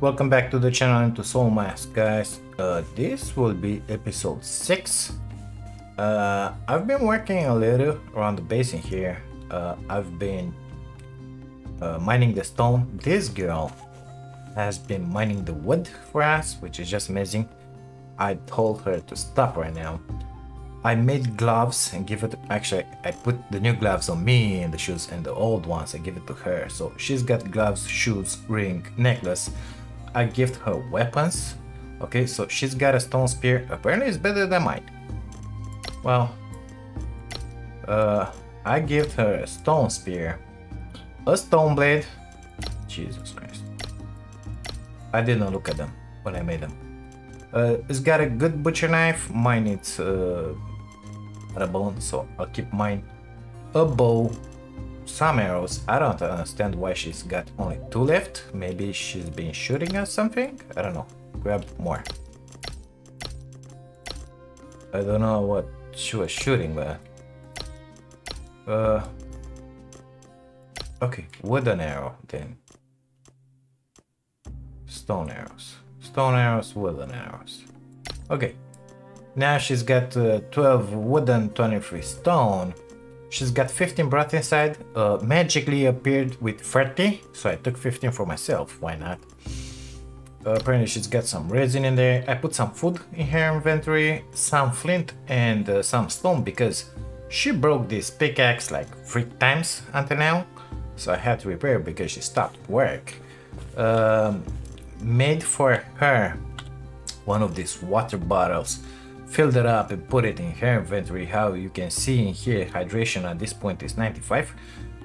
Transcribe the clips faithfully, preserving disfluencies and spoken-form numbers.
Welcome back to the channel and to Soulmask, guys. Uh, this will be episode six. Uh, I've been working a little around the basin here. Uh, I've been uh, mining the stone. This girl has been mining the wood for us, which is just amazing. I told her to stop right now. I made gloves and give it, actually I put the new gloves on me and the shoes, and the old ones I give it to her. So she's got gloves, shoes, ring, necklace. I gift her weapons. Okay, so she's got a stone spear. Apparently it's better than mine. Well, uh, I gift her a stone spear, a stone blade. Jesus Christ. I did not look at them when I made them. Uh, it's got a good butcher knife. Mine it's uh, a bone, so I'll keep mine. A bow, some arrows. I don't understand why she's got only two left. Maybe she's been shooting at something. I don't know. Grab more. I don't know what she was shooting, but uh, okay, wooden arrow then. Stone arrows. Stone arrows, wooden arrows. Okay, now she's got uh, twelve wooden, twenty-three stone. She's got fifteen brought inside. Uh, magically appeared with thirty, so I took fifteen for myself. Why not? Uh, apparently she's got some resin in there. I put some food in her inventory, some flint and uh, some stone, because she broke this pickaxe like three times until now, so I had to repair it because she stopped work. Um, made for her one of these water bottles, filled it up and put it in her inventory. How you can see in here, hydration at this point is ninety-five.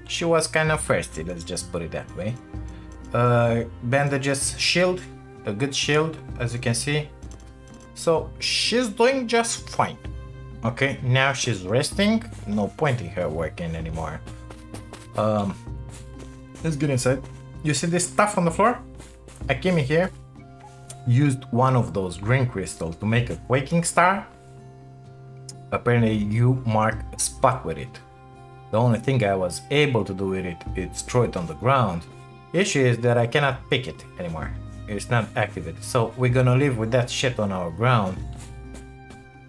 She was kind of thirsty, let's just put it that way. Uh, bandages, shield, a good shield, as you can see. So she's doing just fine. Okay, now she's resting. No point in her working anymore. Um, let's get inside. You see this stuff on the floor? I came in here, used one of those green crystals to make a quaking star. Apparently you mark a spot with it. The only thing I was able to do with it is throw it on the ground. Issue is that I cannot pick it anymore. It's not activated, so we're gonna live with that shit on our ground.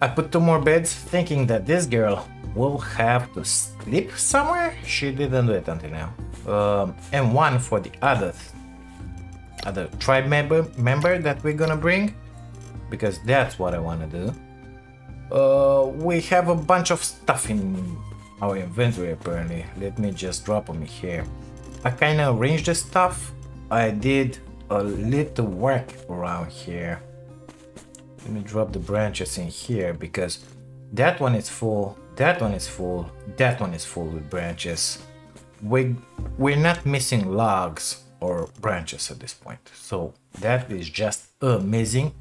I put two more beds, thinking that this girl will have to sleep somewhere. She didn't do it until now. Um, and one for the others. Other tribe member member that we're gonna bring, because that's what I want to do. Uh, we have a bunch of stuff in our inventory apparently. Let me just drop them here. I kind of arranged the stuff. I did a little work around here. Let me drop the branches in here, because that one is full, that one is full, that one is full with branches. We, we're not missing logs or branches at this point, so that is just amazing.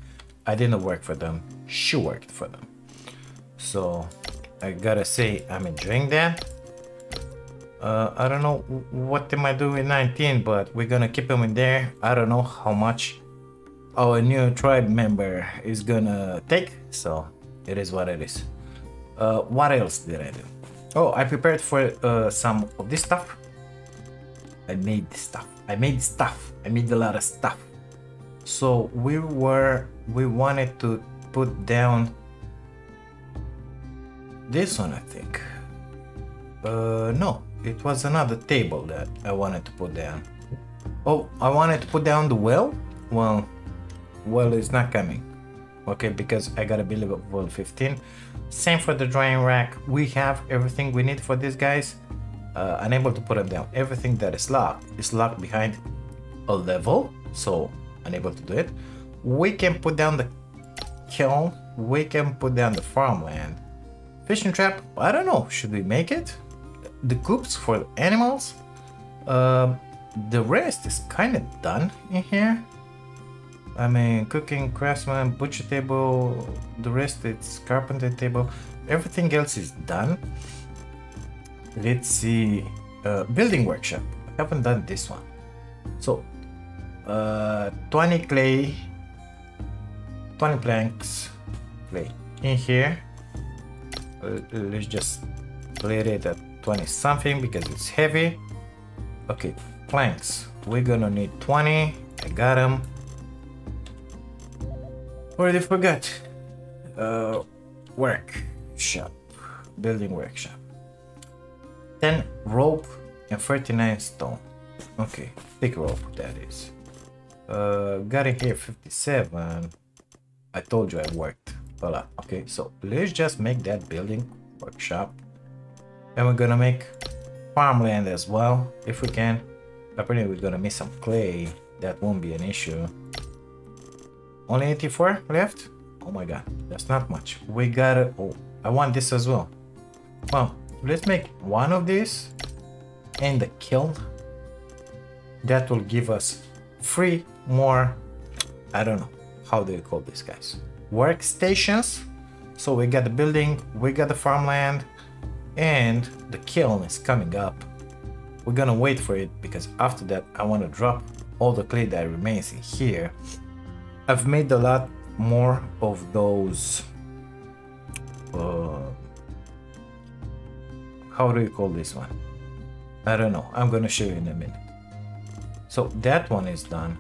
I didn't work for them, she worked for them, so I gotta say I'm enjoying that. uh, I don't know what they might do with nineteen, but we're gonna keep them in there. I don't know how much our new tribe member is gonna take, so it is what it is. Uh, what else did I do? Oh, I prepared for uh, some of this stuff. I made stuff. I made stuff. I made a lot of stuff. So we were, we wanted to put down this one, I think. Uh, no, it was another table that I wanted to put down. Oh, I wanted to put down the well. Well, well is not coming. Okay, because I gotta build up well fifteen. Same for the drying rack. We have everything we need for these guys. Uh, unable to put them down. Everything that is locked is locked behind a level, so unable to do it. We can put down the kiln, we can put down the farmland. Fishing trap, I don't know, should we make it? The coops for the animals. Uh, the rest is kind of done in here. I mean, cooking, craftsman, butcher table, the rest it's carpenter table. Everything else is done. Let's see, uh, building workshop, I haven't done this one. So uh, twenty clay, twenty planks, clay in here. Uh, let's just split it at twenty something because it's heavy. Okay, planks, we're gonna need twenty. I got them. already forgot. Uh, workshop. Building workshop. ten rope and thirty-nine stone. Okay, thick rope that is. Uh, got it here, fifty-seven. I told you I worked a lot. Okay, so let's just make that building workshop. And we're gonna make farmland as well, if we can. Apparently we're gonna miss some clay. That won't be an issue. Only eighty-four left? Oh my god, that's not much. We gotta... Oh, I want this as well. Well, let's make one of these and the kiln. That will give us three more... I don't know. How do you call these guys? Workstations. So we got the building, we got the farmland, and the kiln is coming up. We're gonna wait for it because after that I want to drop all the clay that remains in here. I've made a lot more of those, uh, how do you call this one? I don't know, I'm gonna show you in a minute. So that one is done.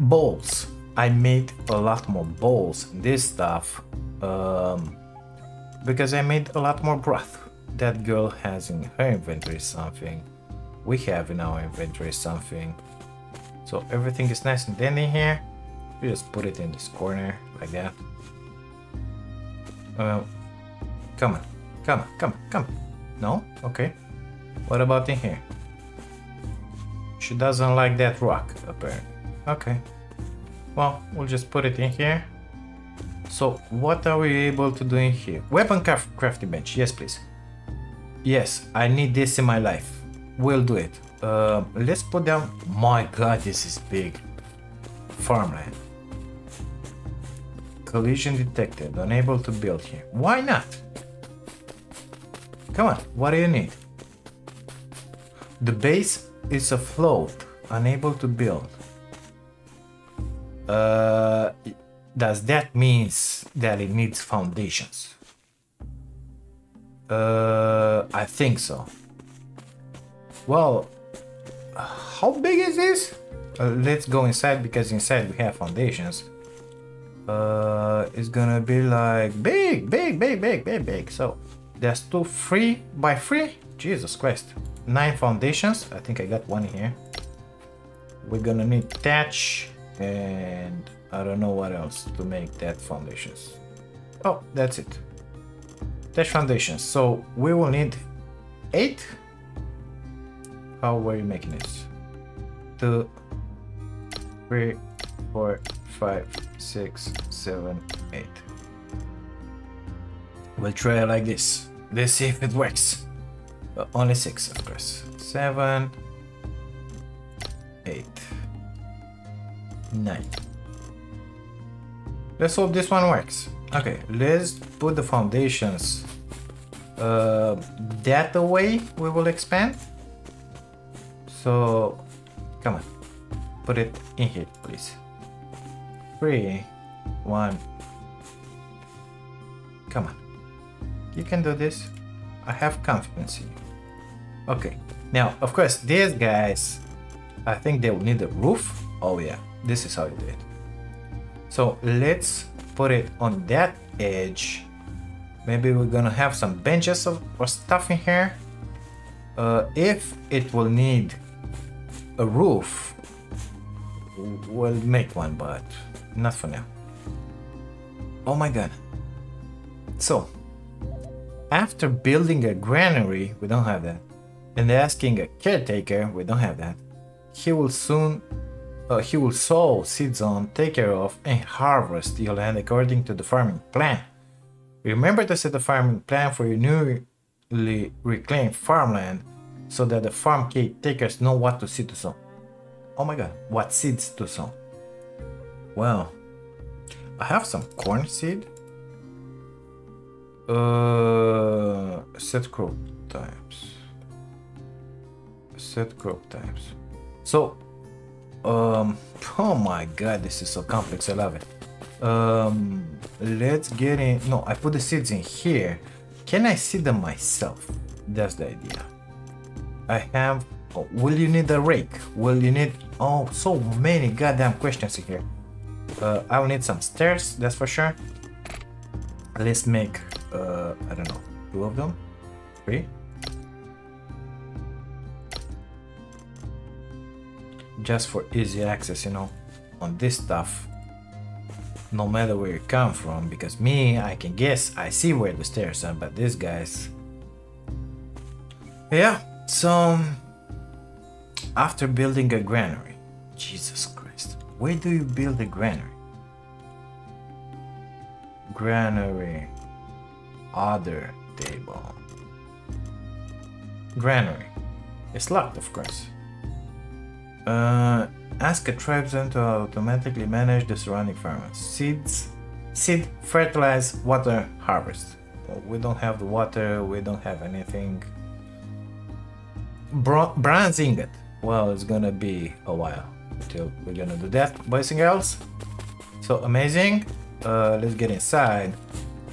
Bowls, I made a lot more bowls, this stuff, um, because I made a lot more broth. That girl has in her inventory something, we have in our inventory something, so everything is nice and dandy here. You just put it in this corner like that. Uh, come on, come on, come on, come on. No? Okay. What about in here? She doesn't like that rock, apparently. Okay. Well, we'll just put it in here. So, what are we able to do in here? Weapon craft crafting bench. Yes, please. Yes, I need this in my life. We'll do it. Uh, let's put down... My god, this is big. Farmland. Collision detected. Unable to build here. Why not? Come on. What do you need? The base is afloat. Unable to build. Uh, does that mean that it needs foundations? Uh, I think so. Well, how big is this? Uh, let's go inside because inside we have foundations. Uh, it's gonna be like big, big, big, big, big, big. So that's two, three by three. Jesus Christ. Nine foundations. I think I got one here. We're gonna need thatch and I don't know what else to make that foundations. Oh, that's it. Thatch foundations. So we will need eight. How were you making it? Two, three, four, five, six, seven, eight. We'll try it like this. Let's see if it works. Uh, only six, of course. Seven, eight, nine. Let's hope this one works. Okay, let's put the foundations uh, that away. We will expand. So. Come on, put it in here, please. Three, one. Come on. You can do this. I have confidence in you. Okay. Now, of course, these guys, I think they will need a roof. Oh yeah, this is how you do it. So let's put it on that edge. Maybe we're gonna have some benches or stuff in here. Uh, if it will need a roof, we'll make one, but not for now. Oh my god. So after building a granary, we don't have that, and asking a caretaker, we don't have that. He will soon uh, he will sow seeds on, take care of, and harvest your land according to the farming plan. Remember to set the farming plan for your newly reclaimed farmland so that the farm caretakers know what to seed to sow. Oh my god, what seeds to sow. Well, I have some corn seed. Uh, set crop types. Set crop types. So, um, oh my god, this is so complex, I love it. Um, let's get in, no, I put the seeds in here. Can I seed them myself? That's the idea. I have, oh, will you need a rake? Will you need, oh, so many goddamn questions in here. Uh, I'll need some stairs, that's for sure. Let's make, uh, I don't know, two of them? Three? Just for easy access, you know, on this stuff. No matter where you come from, because me, I can guess, I see where the stairs are, but these guys... Yeah, so... After building a granary, Jesus Christ, where do you build a granary? Granary, other table. Granary, it's locked, of course. Uh, ask a tribesman to automatically manage the surrounding farmers. Seeds, seed, fertilize, water, harvest. Well, we don't have the water, we don't have anything. Bro bronze ingot. Well, it's gonna be a while till we're gonna do that, boys and girls. So amazing. Uh, let's get inside.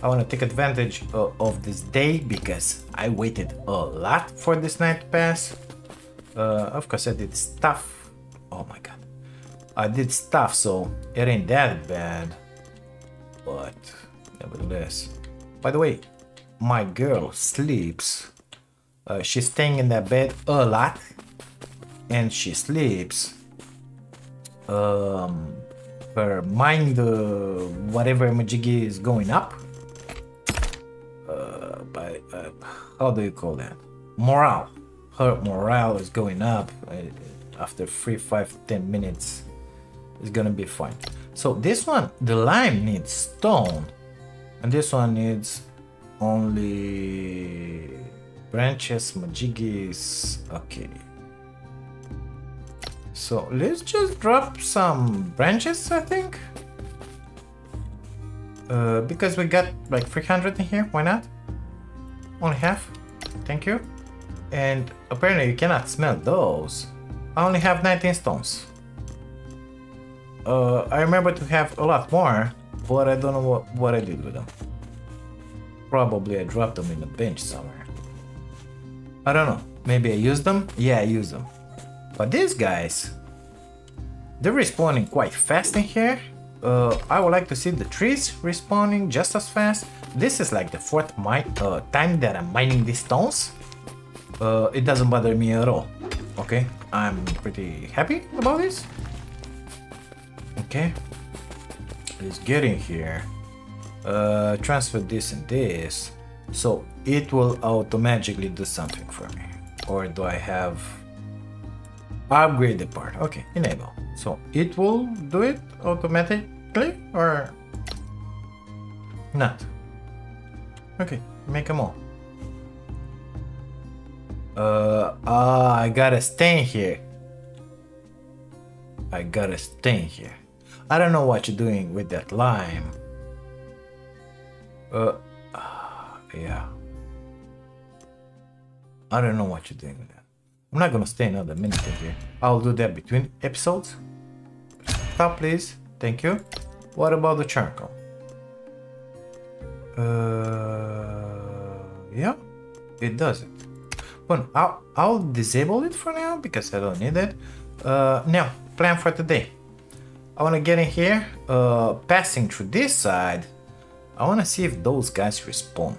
I want to take advantage uh, of this day because I waited a lot for this night to pass. Uh, of course, I did stuff. Oh my god, I did stuff, so it ain't that bad, but nevertheless. By the way, my girl sleeps, uh, she's staying in that bed a lot, and she sleeps, um, her mind, uh, whatever majiggy is going up, uh, by, uh, how do you call that, morale, her morale is going up. I, after three, five, ten minutes it's gonna be fine. So this one, the lime needs stone and this one needs only branches, majigis. Okay, so let's just drop some branches, I think, uh, because we got like three hundred in here, why not? Only half, thank you. And apparently you cannot smell those. I only have nineteen stones. Uh, I remember to have a lot more, but I don't know what, what I did with them. Probably I dropped them in the bench somewhere. I don't know. Maybe I used them? Yeah, I used them. But these guys, they're respawning quite fast in here. Uh, I would like to see the trees respawning just as fast. This is like the fourth mine, uh, time that I'm mining these stones. Uh, it doesn't bother me at all. Okay, I'm pretty happy about this. Okay, let's get in here. Uh, transfer this and this. So it will automatically do something for me. Or do I have... Upgrade the part. Okay, enable. So it will do it automatically or not? Okay, make them all. Uh, ah, I gotta stay in here. I gotta stay in here. I don't know what you're doing with that lime. Uh, uh, yeah. I don't know what you're doing with that. I'm not gonna stay another minute in here. I'll do that between episodes. Stop, please. Thank you. What about the charcoal? Uh, yeah, it does it. Well, I'll, I'll disable it for now because I don't need it. Uh, now, plan for today. I want to get in here, uh, passing through this side. I want to see if those guys respond.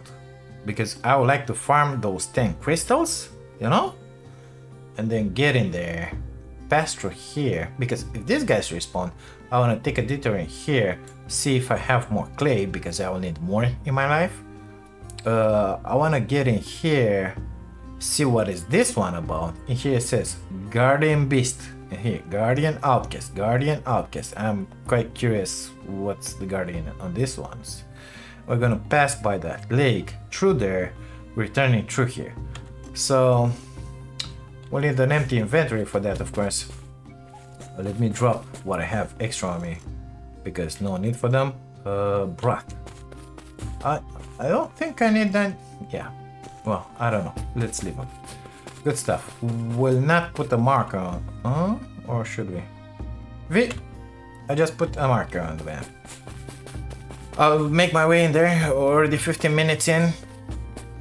Because I would like to farm those ten crystals, you know? And then get in there, pass through here. Because if these guys respond, I want to take a detour in here, see if I have more clay because I will need more in my life. Uh, I want to get in here. See what is this one about. In here it says guardian beast. In here, guardian outcast, guardian outcast. I'm quite curious what's the guardian on this ones. We're gonna pass by that lake through there, returning through here. So we'll need an empty inventory for that, of course. But let me drop what I have extra on me because no need for them. Uh, broth. I I don't think I need that. Yeah. Well, I don't know. Let's leave them. Good stuff. We'll not put a marker on. Huh? Or should we? We... I just put a marker on the map. I'll make my way in there. Already fifteen minutes in.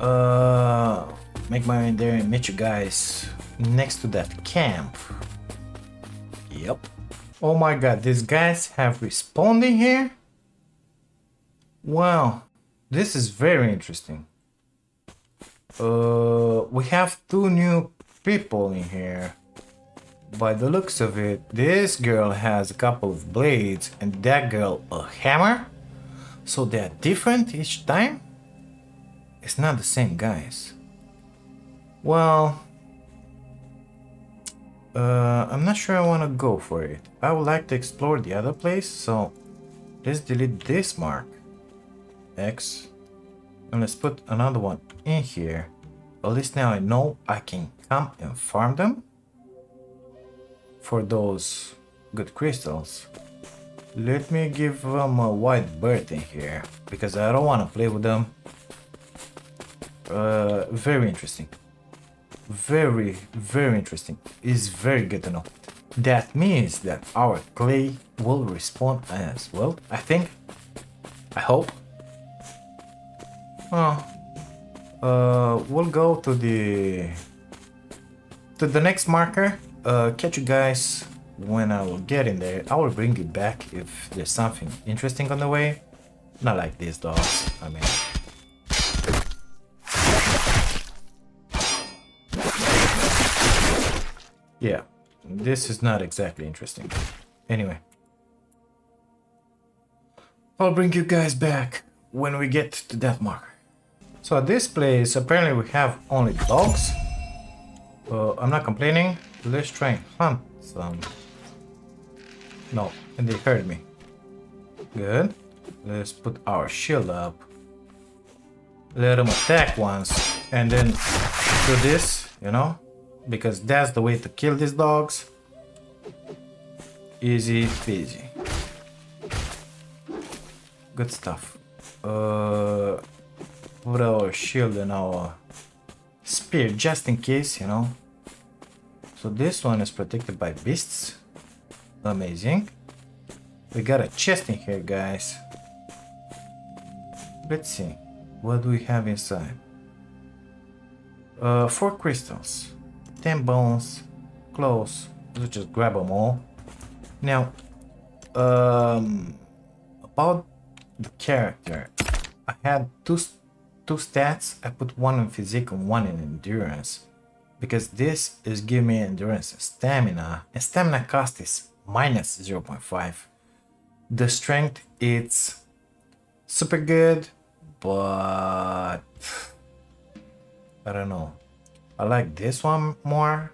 Uh, make my way in there and meet you guys next to that camp. Yep. Oh my god, these guys have respawned in here? Wow, this is very interesting. Uh, we have two new people in here. By the looks of it, this girl has a couple of blades and that girl a hammer? So they are different each time? It's not the same, guys. Well... Uh, I'm not sure I want to go for it. I would like to explore the other place, so let's delete this mark. X. And let's put another one in here. At least now I know I can come and farm them for those good crystals. Let me give them a white bird in here, because I don't want to play with them. Uh, very interesting. Very, very interesting. It's very good to know. That means that our clay will respawn as well, I think. I hope. Oh. Uh, we'll go to the to the next marker. Uh, catch you guys when I will get in there. I will bring you back if there's something interesting on the way. Not like these dogs, I mean. Yeah, this is not exactly interesting. Anyway. I'll bring you guys back when we get to that marker. So at this place, apparently we have only dogs. Uh, I'm not complaining. Let's try and hunt some. No, and they heard me. Good. Let's put our shield up. Let them attack once. And then do this, you know? Because that's the way to kill these dogs. Easy peasy. Good stuff. Uh, put our shield and our spear just in case, you know. So this one is protected by beasts. Amazing. We got a chest in here, guys. Let's see. What do we have inside? Uh, four crystals. ten bones, clothes, let's just grab them all. Now, um, about the character, I had two, two stats. I put one in physique and one in endurance, because this is giving me endurance and stamina, and stamina cost is minus zero point five. The strength, it's super good, but I don't know. I like this one more.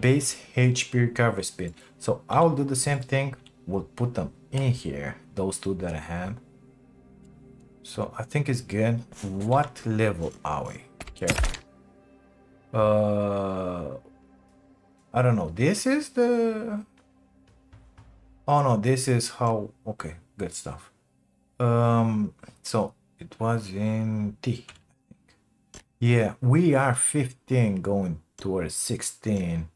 Base H P recovery speed. So I'll do the same thing. We'll put them in here. Those two that I had. So I think it's good. What level are we? Careful. Uh, I don't know. This is the... Oh no, this is how... Okay, good stuff. Um, so it was in T. Yeah, we are fifteen going towards sixteen.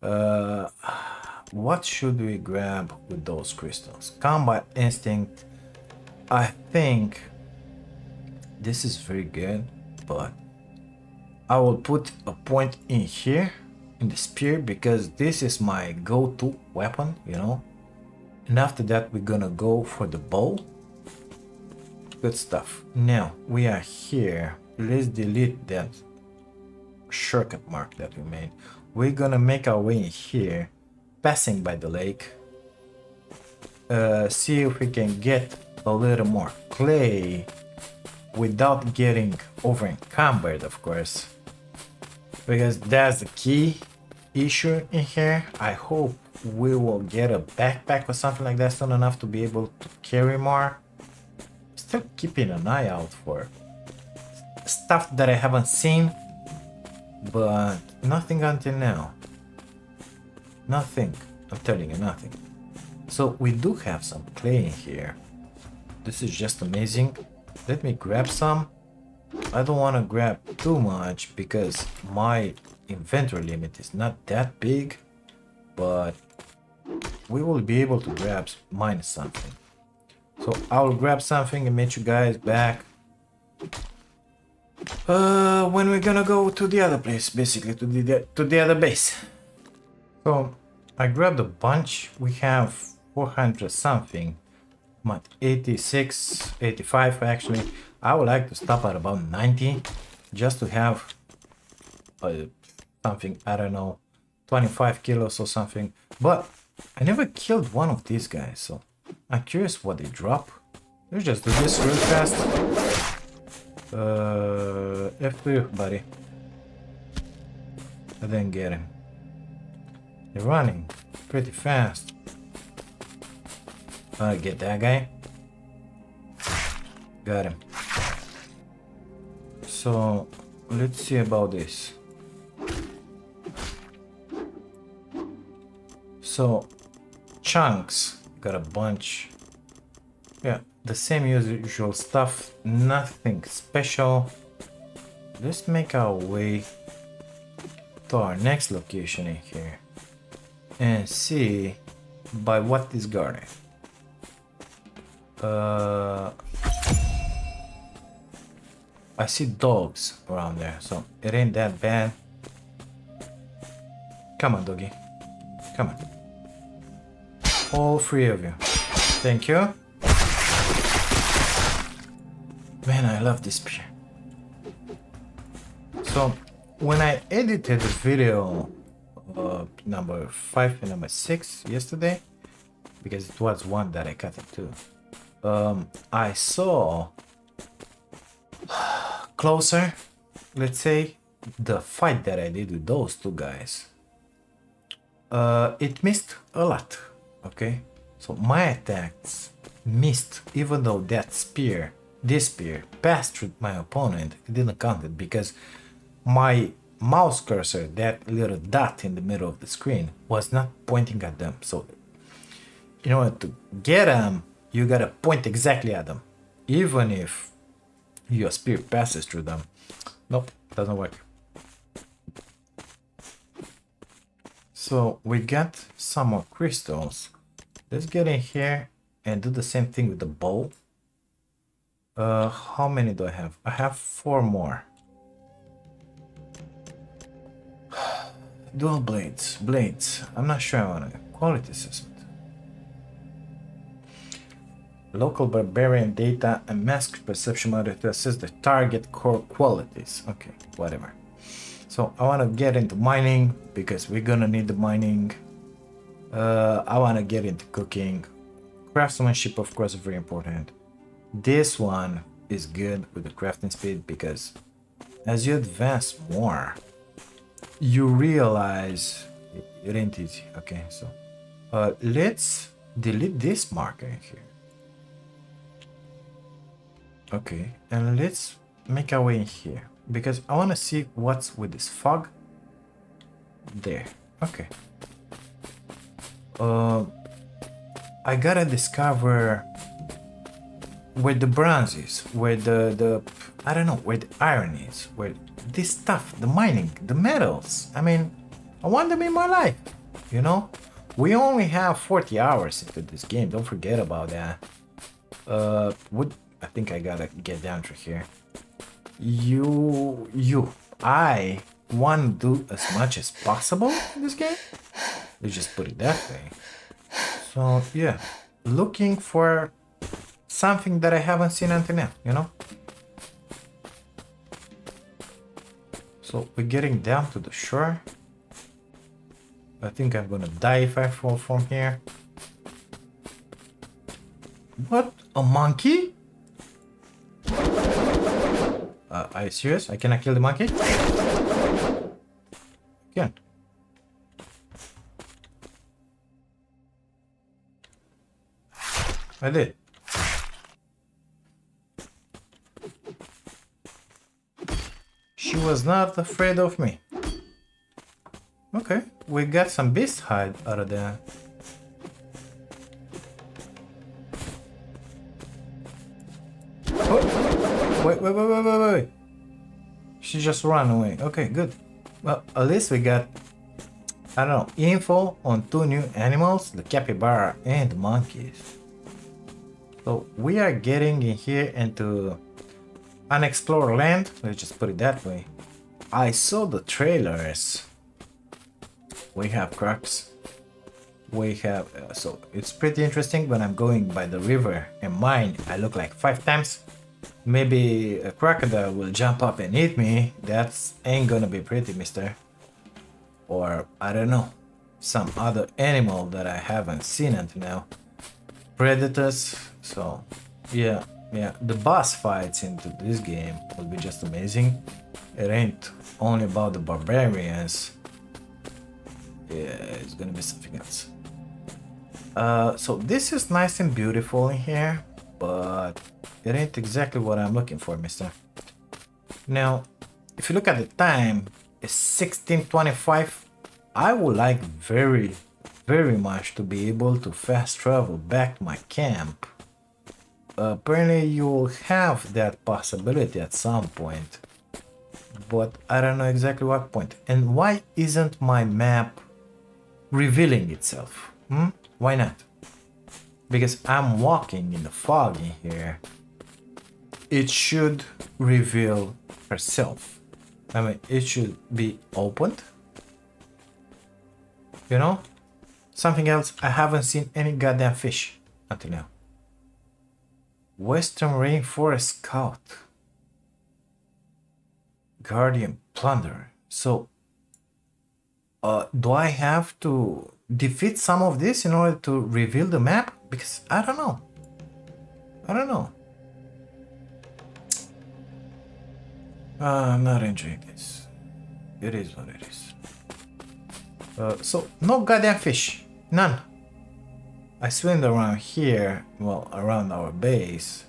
Uh, what should we grab with those crystals? Combat instinct. I think this is very good, but I will put a point in here in the spear, because this is my go-to weapon, you know. And after that, we're gonna go for the bow. Good stuff. Now we are here. Let's delete that shortcut mark that we made. We're gonna make our way in here, passing by the lake. Uh, see if we can get a little more clay without getting over encumbered, of course. Because that's the key issue in here. I hope we will get a backpack or something like that soon enough to be able to carry more. Still keeping an eye out for stuff that I haven't seen, but nothing until now. Nothing, I'm telling you, nothing. So we do have some clay in here. This is just amazing. Let me grab some. I don't want to grab too much because my inventory limit is not that big, but we will be able to grab minus something. So I'll grab something and meet you guys back. Uh, when we're gonna go to the other place, basically to the to the other base. So I grabbed a bunch. We have four hundred something. I'm at eighty-six, eighty-five actually. I would like to stop at about ninety just to have uh, something, I don't know, twenty-five kilos or something. But I never killed one of these guys, so I'm curious what they drop. Let's just do this real fast. Uh, F two, buddy. I didn't get him. They're running pretty fast. I'll get that guy. Got him. So, let's see about this. So, chunks. Got a bunch. Yeah, the same usual stuff. Nothing special. Let's make our way to our next location in here and see by what is guarded. Uh, I see dogs around there, so it ain't that bad. Come on, doggy. Come on. All three of you. Thank you. Man, I love this spear. So, when I edited the video uh, number five and number six yesterday, because it was one that I cut in two, um, I saw closer, let's say, the fight that I did with those two guys. Uh, it missed a lot, okay? So my attacks missed, even though that spear, this spear, passed through my opponent. It didn't count it because my mouse cursor, that little dot in the middle of the screen, was not pointing at them. So in order to get them, you gotta point exactly at them, even if your spear passes through them. Nope, doesn't work. So we got some more crystals. Let's get in here and do the same thing with the bow. Uh, how many do I have? I have four more. Dual blades, blades. I'm not sure I want to. Quality assessment. Local barbarian data and mask perception model to assess the target core qualities. Okay, whatever. So I want to get into mining because we're gonna need the mining. Uh, I want to get into cooking. Craftsmanship, of course, is very important. This one is good with the crafting speed because as you advance more, you realize it ain't easy. Okay, so uh, let's delete this marker in here. Okay, and let's make our way in here because I want to see what's with this fog. There. Okay. Uh, I gotta discover where the bronze is, where the the I don't know where the iron is, where this stuff, the mining, the metals. I mean, I want them in my life, you know. We only have forty hours into this game. Don't forget about that. Uh, would I think I gotta get down to here? You, you, I want to do as much as possible in this game. Let's just put it that way. So yeah, looking for something that I haven't seen until now, you know. So we're getting down to the shore. I think I'm gonna die if I fall from here. What? A monkey? Uh, are you serious? I cannot kill the monkey? Again. I did. She was not afraid of me. Okay, we got some beast hide out of there. Oh, wait, wait, wait, wait, wait, wait. She just ran away. Okay, good. Well, at least we got, I don't know, info on two new animals, the capybara and the monkeys. So we are getting in here into unexplored land, let's just put it that way. I saw the trailers. We have crocs. we have uh, so it's pretty interesting. When I'm going by the river and mine, I look like five times. Maybe a crocodile will jump up and eat me. That's ain't gonna be pretty, mister. Or I don't know, some other animal that I haven't seen until now. Predators. So yeah, yeah, the boss fights into this game will be just amazing. It ain't only about the barbarians. Yeah, it's gonna be something else. Uh, so this is nice and beautiful in here, but it ain't exactly what I'm looking for, mister. Now, if you look at the time, it's sixteen twenty-five. I would like very, very much to be able to fast travel back to my camp. Uh, apparently, you'll have that possibility at some point, but I don't know exactly what point. And why isn't my map revealing itself? Hmm? Why not? Because I'm walking in the fog in here. It should reveal herself. I mean, it should be opened. You know? Something else, I haven't seen any goddamn fish until now. Western Rainforest Scout. Guardian Plunder. So, uh, do I have to defeat some of this in order to reveal the map? Because I don't know. I don't know. Uh, I'm not enjoying this. It is what it is. Uh, so, no goddamn fish. None. I swam around here, well, around our base.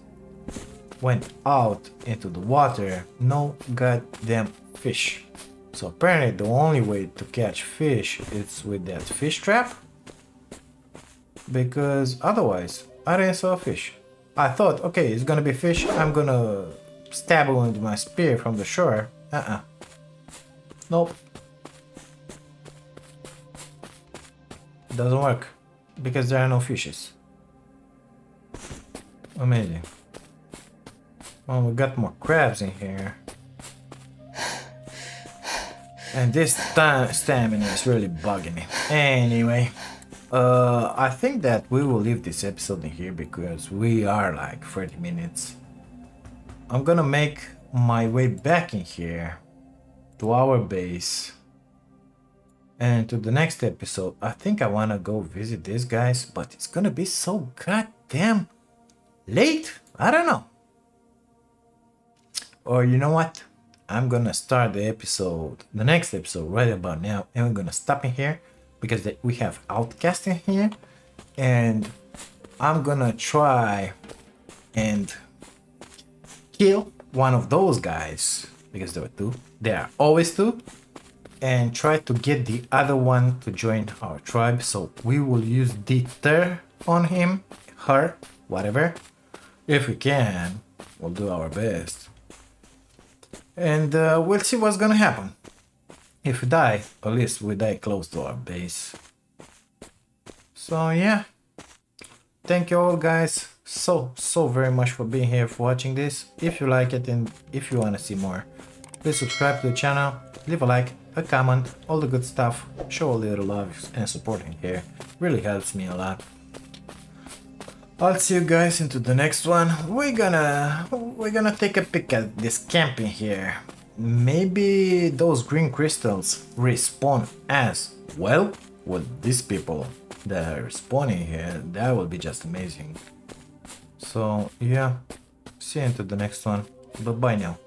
Went out into the water, no goddamn fish. So apparently the only way to catch fish is with that fish trap, because otherwise I didn't saw a fish. I thought, okay, it's gonna be fish, I'm gonna stab it with my spear from the shore. Uh-uh. Nope. Doesn't work, because there are no fishes. Amazing. Oh, we got more crabs in here. And this time stamina is really bugging me. Anyway, uh, I think that we will leave this episode in here because we are like thirty minutes. I'm gonna make my way back in here to our base. And to the next episode, I think I wanna go visit these guys, but it's gonna be so goddamn late. I don't know. Or you know what? I'm gonna start the episode, the next episode right about now, and we're gonna stop in here because we have Outcast in here, and I'm gonna try and kill one of those guys because there were two. There are always two, and try to get the other one to join our tribe. So we will use deter on him, her, whatever. If we can, we'll do our best. And uh, we'll see what's gonna happen. If we die, at least we die close to our base. So yeah. Thank you all guys so, so very much for being here, for watching this. If you like it and if you wanna see more, please subscribe to the channel, leave a like, a comment, all the good stuff. Show a little love and support in here. Really helps me a lot. I'll see you guys into the next one. We're gonna we're gonna take a peek at this camp in here. Maybe those green crystals respawn as well with these people that are spawning here. That would be just amazing. So yeah, see you into the next one. Bye bye now.